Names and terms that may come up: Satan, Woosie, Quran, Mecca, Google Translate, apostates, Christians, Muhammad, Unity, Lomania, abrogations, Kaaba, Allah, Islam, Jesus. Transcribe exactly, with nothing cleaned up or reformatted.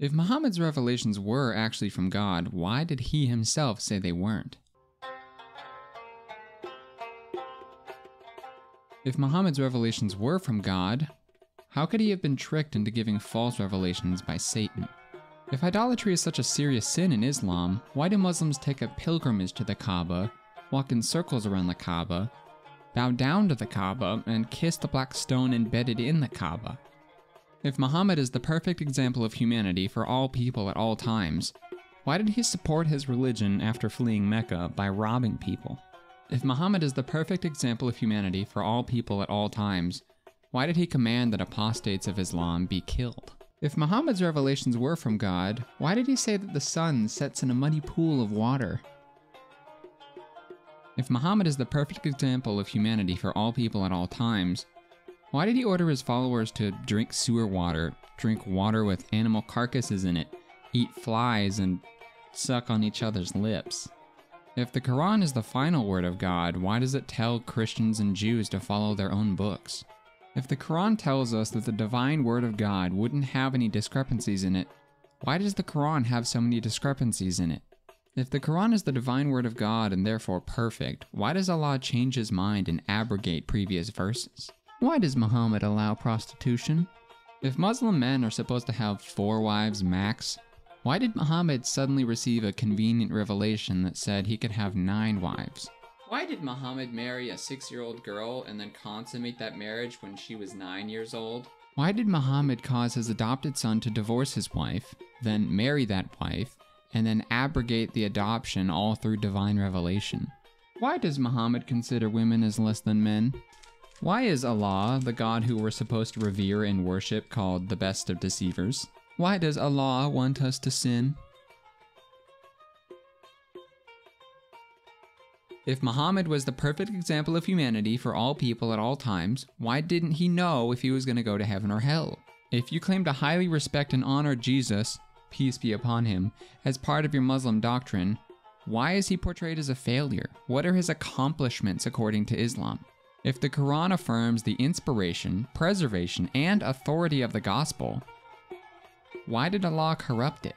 If Muhammad's revelations were actually from God, why did he himself say they weren't? If Muhammad's revelations were from God, how could he have been tricked into giving false revelations by Satan? If idolatry is such a serious sin in Islam, why do Muslims take a pilgrimage to the Kaaba, walk in circles around the Kaaba, bow down to the Kaaba, and kiss the black stone embedded in the Kaaba? If Muhammad is the perfect example of humanity for all people at all times, why did he support his religion after fleeing Mecca by robbing people? If Muhammad is the perfect example of humanity for all people at all times, why did he command that apostates of Islam be killed? If Muhammad's revelations were from God, why did he say that the sun sets in a muddy pool of water? If Muhammad is the perfect example of humanity for all people at all times, why did he order his followers to drink sewer water, drink water with animal carcasses in it, eat flies, and suck on each other's lips? If the Quran is the final word of God, why does it tell Christians and Jews to follow their own books? If the Quran tells us that the divine word of God wouldn't have any discrepancies in it, why does the Quran have so many discrepancies in it? If the Quran is the divine word of God and therefore perfect, why does Allah change his mind and abrogate previous verses? Why does Muhammad allow prostitution? If Muslim men are supposed to have four wives max, why did Muhammad suddenly receive a convenient revelation that said he could have nine wives? Why did Muhammad marry a six-year-old girl and then consummate that marriage when she was nine years old? Why did Muhammad cause his adopted son to divorce his wife, then marry that wife, and then abrogate the adoption all through divine revelation? Why does Muhammad consider women as less than men? Why is Allah, the God who we're supposed to revere and worship, called the best of deceivers? Why does Allah want us to sin? If Muhammad was the perfect example of humanity for all people at all times, why didn't he know if he was going to go to heaven or hell? If you claim to highly respect and honor Jesus, peace be upon him, as part of your Muslim doctrine, why is he portrayed as a failure? What are his accomplishments according to Islam? If the Quran affirms the inspiration, preservation, and authority of the gospel, why did Allah corrupt it?